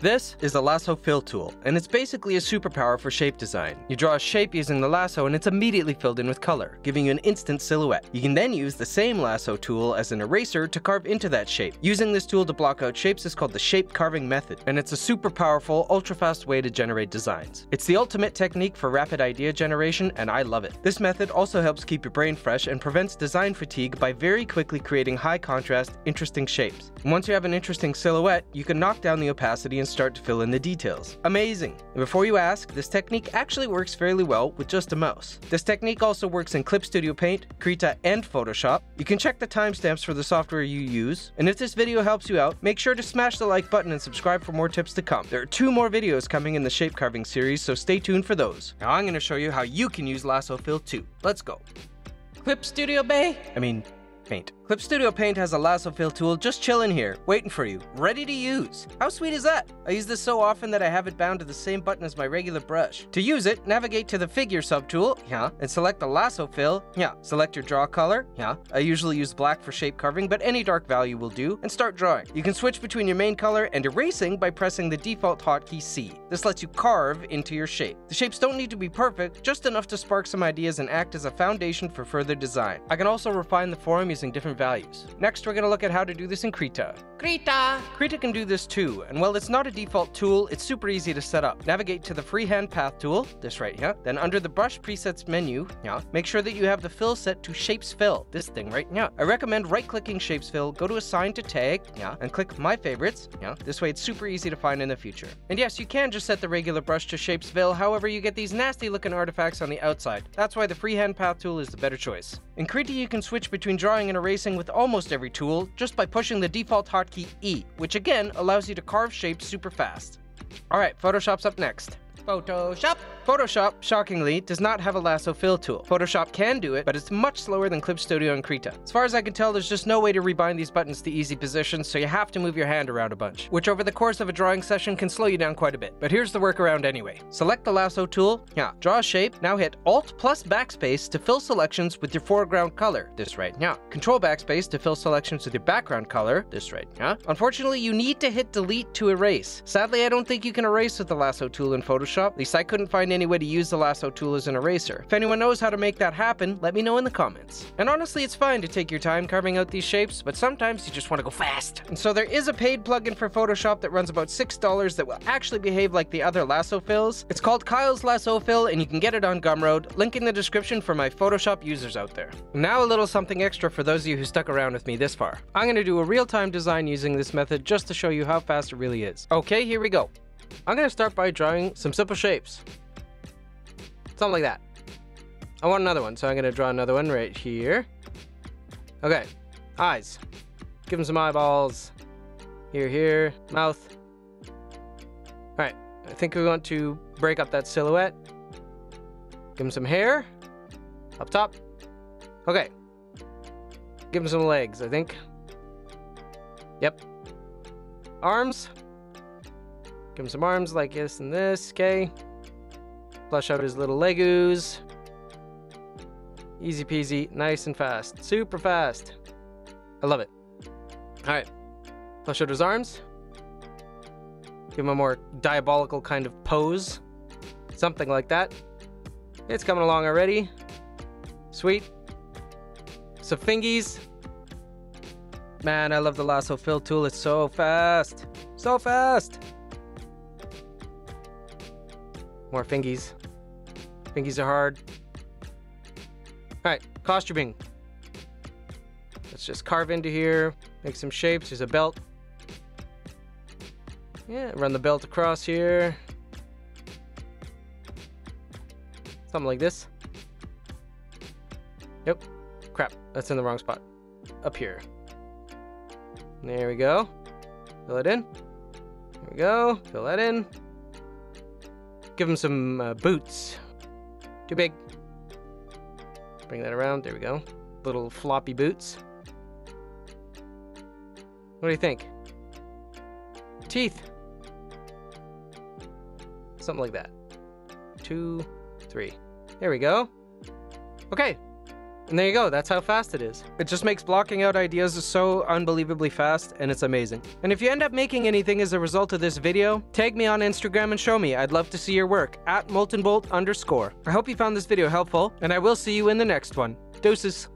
This is the Lasso Fill tool, and it's basically a superpower for shape design. You draw a shape using the lasso and it's immediately filled in with color, giving you an instant silhouette. You can then use the same lasso tool as an eraser to carve into that shape. Using this tool to block out shapes is called the shape carving method, and it's a super powerful, ultra-fast way to generate designs. It's the ultimate technique for rapid idea generation, and I love it. This method also helps keep your brain fresh and prevents design fatigue by very quickly creating high contrast, interesting shapes. And once you have an interesting silhouette, you can knock down the opacity and start to fill in the details. Amazing! And before you ask, this technique actually works fairly well with just a mouse. This technique also works in Clip Studio Paint, Krita, and Photoshop. You can check the timestamps for the software you use, and if this video helps you out, make sure to smash the like button and subscribe for more tips to come. There are 2 more videos coming in the shape carving series, so stay tuned for those. Now I'm going to show you how you can use Lasso Fill too. Let's go! Clip Studio Paint. Clip Studio Paint has a lasso fill tool just chilling here, waiting for you, ready to use. How sweet is that? I use this so often that I have it bound to the same button as my regular brush. To use it, navigate to the figure subtool, yeah, and select the lasso fill, yeah. Select your draw color, yeah. I usually use black for shape carving, but any dark value will do, and start drawing. You can switch between your main color and erasing by pressing the default hotkey C. This lets you carve into your shape. The shapes don't need to be perfect, just enough to spark some ideas and act as a foundation for further design. I can also refine the form using different values. Next, we're going to look at how to do this in Krita. Krita can do this too, and while it's not a default tool, it's super easy to set up. Navigate to the freehand path tool, this right here, then under the brush presets menu, yeah, make sure that you have the fill set to shapes fill, this thing right here. I recommend right-clicking shapes fill, go to assign to tag, yeah, and click my favorites, yeah, this way it's super easy to find in the future. And yes, you can just set the regular brush to shapes fill, however you get these nasty looking artifacts on the outside. That's why the freehand path tool is the better choice. In Krita, you can switch between drawing and erasing with almost every tool just by pushing the default hotkey E, which again allows you to carve shapes super fast. Alright, Photoshop's up next. Photoshop, shockingly, does not have a lasso fill tool. Photoshop can do it, but it's much slower than Clip Studio and Krita. As far as I can tell, there's just no way to rebind these buttons to easy positions, so you have to move your hand around a bunch, which over the course of a drawing session can slow you down quite a bit. But here's the workaround anyway. Select the lasso tool, yeah, draw a shape, now hit Alt plus Backspace to fill selections with your foreground color, this right, yeah. Control Backspace to fill selections with your background color, this right, yeah. Unfortunately, you need to hit Delete to erase. Sadly, I don't think you can erase with the lasso tool in Photoshop. At least I couldn't find any way to use the lasso tool as an eraser. If anyone knows how to make that happen, let me know in the comments. And honestly, it's fine to take your time carving out these shapes, but sometimes you just want to go fast. And so there is a paid plugin for Photoshop that runs about $6 that will actually behave like the other lasso fills. It's called Kyle's Lasso Fill, and you can get it on Gumroad. Link in the description for my Photoshop users out there. Now a little something extra for those of you who stuck around with me this far. I'm going to do a real-time design using this method just to show you how fast it really is. Okay, here we go. I'm going to start by drawing some simple shapes. Something like that. I want another one, so I'm going to draw another one right here. Okay. Eyes. Give them some eyeballs. Here, here. Mouth. Alright. I think we want to break up that silhouette. Give them some hair. Up top. Okay. Give them some legs, I think. Yep. Arms. Give him some arms like this and this, okay. Flush out his little legoos. Easy peasy, nice and fast, super fast. I love it. All right, flush out his arms. Give him a more diabolical kind of pose, something like that. It's coming along already. Sweet. Some fingies. Man, I love the lasso fill tool, it's so fast, so fast. More fingies. Fingies are hard. Alright, costuming. Let's just carve into here, make some shapes. There's a belt. Yeah, run the belt across here. Something like this. Nope. Crap, that's in the wrong spot. Up here. There we go. Fill it in. There we go. Fill that in. Give him some boots. Too big. Bring that around. There we go. Little floppy boots. What do you think? Teeth. Something like that. 2, 3. There we go. Okay. And there you go, that's how fast it is. It just makes blocking out ideas so unbelievably fast, and it's amazing. And if you end up making anything as a result of this video, tag me on Instagram and show me. I'd love to see your work, @moltenbolt_. I hope you found this video helpful, and I will see you in the next one. Deuces.